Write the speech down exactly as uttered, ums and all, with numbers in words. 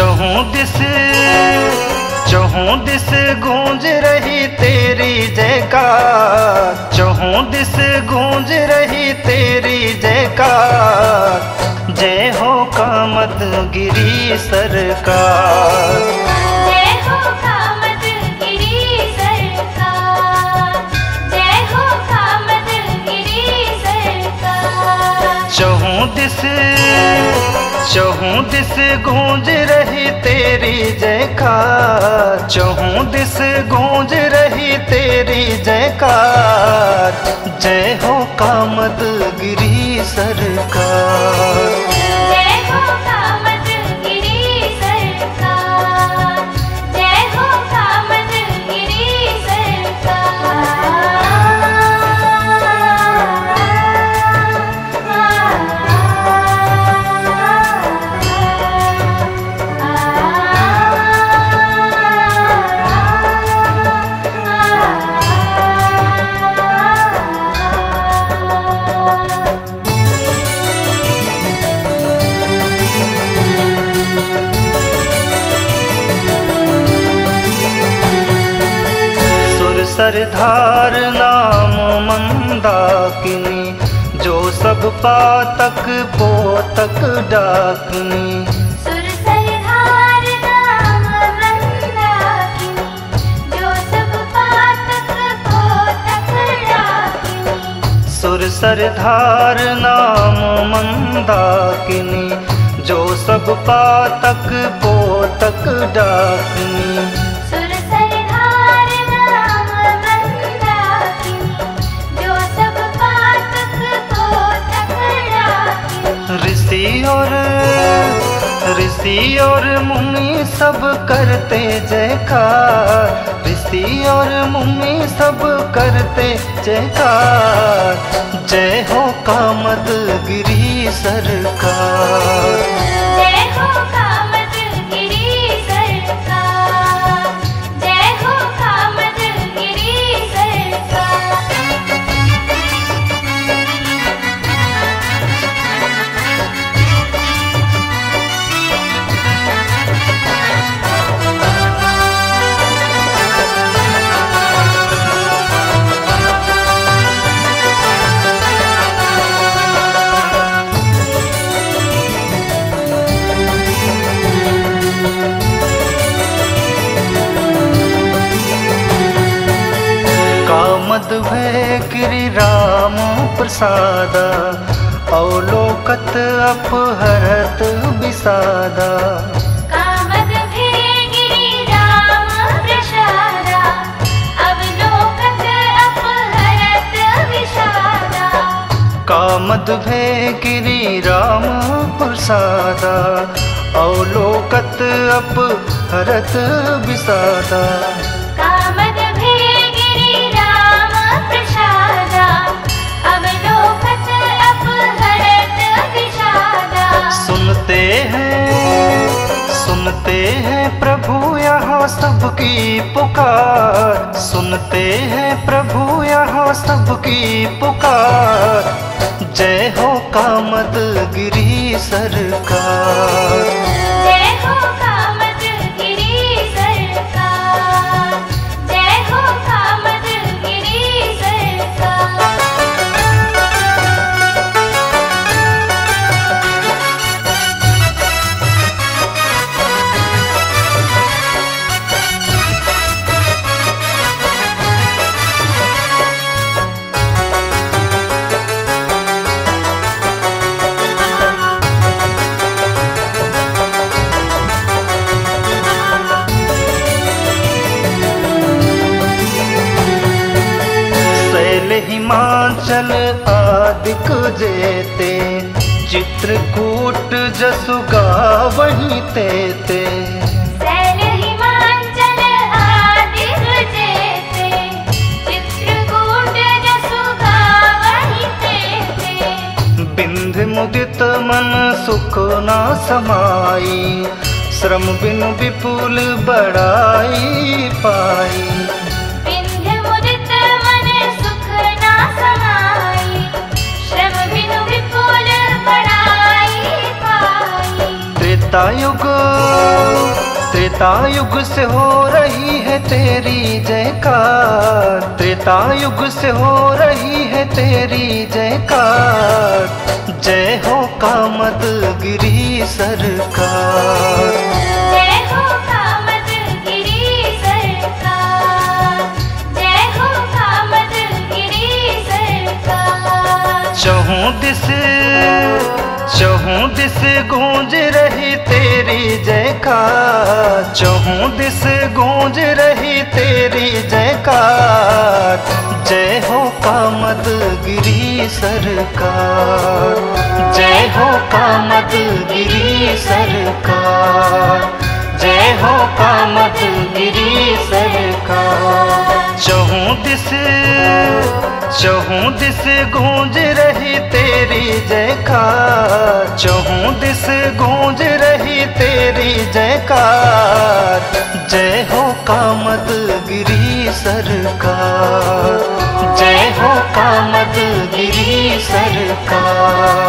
चहुं this चहुं this गूंज रही तेरी जयकार, चहुं दिस गूंज रही तेरी जयकार। जय हो कामदगिरी सरकार, जय हो कामदगिरी सरकार, जय हो कामदगिरी सरकार। चहुं दिस चहुं दिस गूंज रही तेरी जयकार, चहुं दिस गूंज रही तेरी जयकार। जय हो कामदगिरी सरकार, सरधार नाम मंदाकिनी, जो सब पातक पोतक डाकिनी। सुर सरधार नाम मंदाकिनी, जो सब पातक पोतक डाकिनी। सुर सरधार नाम मंदाकिनी, जो सब पातक पोतक डाकिनी। ऋषि और ऋषि और मुनि सब करते जयकार, ऋषि और मुनि सब करते जयकार। जय हो कामदगिरी सरकार, कामदगिरी राम प्रसादा, अवलोकत अपहरत विषादा। कामदगिरी राम प्रसादा, अवलोकत अपहरत विषादा। कामदगिरी राम प्रसादा, अवलोकत अपहरत विषादा। सुनते हैं सुनते हैं प्रभु यहाँ सबकी पुकार, सुनते हैं प्रभु यहाँ सबकी पुकार। जय हो कामदगिरी सरकार, हिमाचल आदिक जेते, चित्रकूट जसुगा वहीं तेते। सैल हिमाचल आदिक जेते, चित्रकूट जसुगा वहीं तेते। बिंध मुदित मन सुख ना समाई, श्रम बिनु विपुल बड़ाई पाई। त्रेतायुग त्रेतायुग से हो रही है तेरी जयकार, त्रेतायुग से हो रही है तेरी जयकार। जय हो कामदगिरी सरकार, जय हो कामदगिरी सरकार, जय हो कामदगिरी सरकार। चहुं दिस चहुं दिस गूंज रही तेरी जयकार, चहुं दिस गूंज रही तेरी जयकार। जय हो कामदगिरी सरकार, जय हो कामदगिरी सरकार, जय हो कामदगिरी सरकार। चहुं दिस चहुं दिस गूंज रही तेरी जयकार, चहुं दिस गूंज रही तेरी जयकार। जय हो कामदगिरी सरकार, जय हो कामदगिरी सरकार।